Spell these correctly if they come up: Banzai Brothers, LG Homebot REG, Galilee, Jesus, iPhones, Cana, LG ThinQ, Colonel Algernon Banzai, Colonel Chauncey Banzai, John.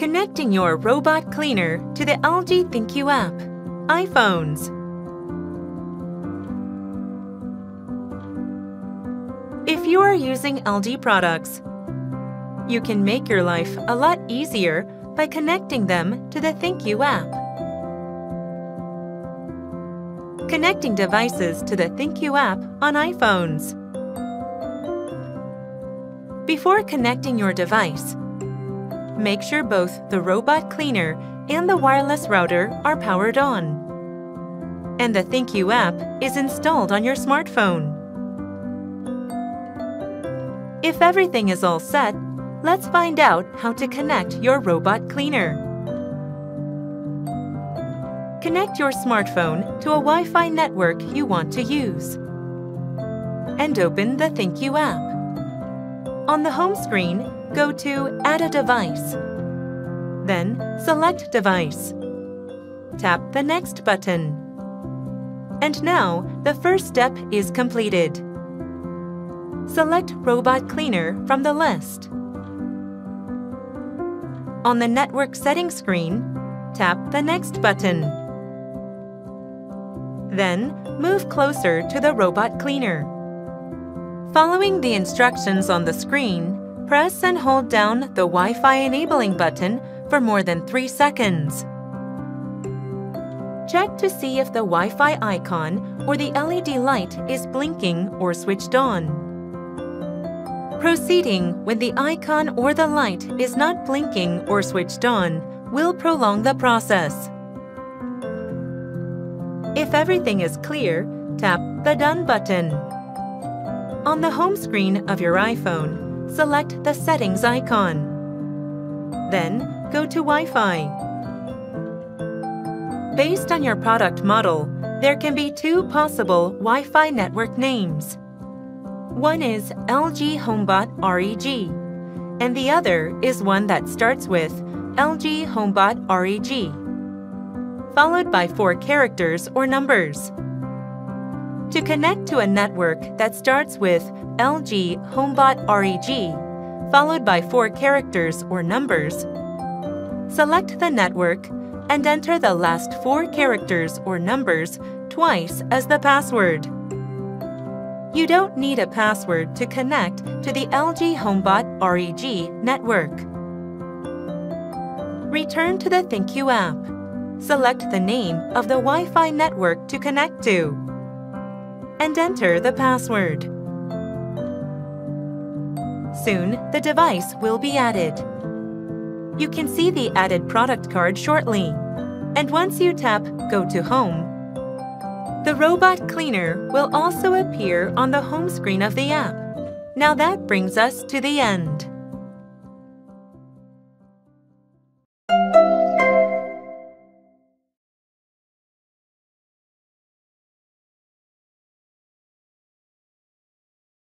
Connecting your robot cleaner to the LG ThinQ app, iPhones. If you are using LG products, you can make your life a lot easier by connecting them to the ThinQ app. Connecting devices to the ThinQ app on iPhones. Before connecting your device, make sure both the robot cleaner and the wireless router are powered on, and the ThinQ app is installed on your smartphone. If everything is all set, let's find out how to connect your robot cleaner. Connect your smartphone to a Wi-Fi network you want to use, and open the ThinQ app. On the home screen, go to Add a Device, then select Device. Tap the Next button. And now the first step is completed. Select Robot Cleaner from the list. On the Network Settings screen, tap the Next button. Then move closer to the robot cleaner. Following the instructions on the screen, press and hold down the Wi-Fi enabling button for more than 3 seconds. Check to see if the Wi-Fi icon or the LED light is blinking or switched on. Proceeding when the icon or the light is not blinking or switched on will prolong the process. If everything is clear, tap the Done button. On the home screen of your iPhone, select the Settings icon. Then go to Wi-Fi. Based on your product model, there can be 2 possible Wi-Fi network names. One is LG Homebot REG, and the other is one that starts with LG Homebot REG, followed by 4 characters or numbers. To connect to a network that starts with LG Homebot REG, followed by 4 characters or numbers, select the network and enter the last 4 characters or numbers twice as the password. You don't need a password to connect to the LG Homebot REG network. Return to the ThinQ app. Select the name of the Wi-Fi network to connect to, and enter the password. Soon, the device will be added. You can see the added product card shortly, and once you tap Go to Home, the robot cleaner will also appear on the home screen of the app. Now that brings us to the end.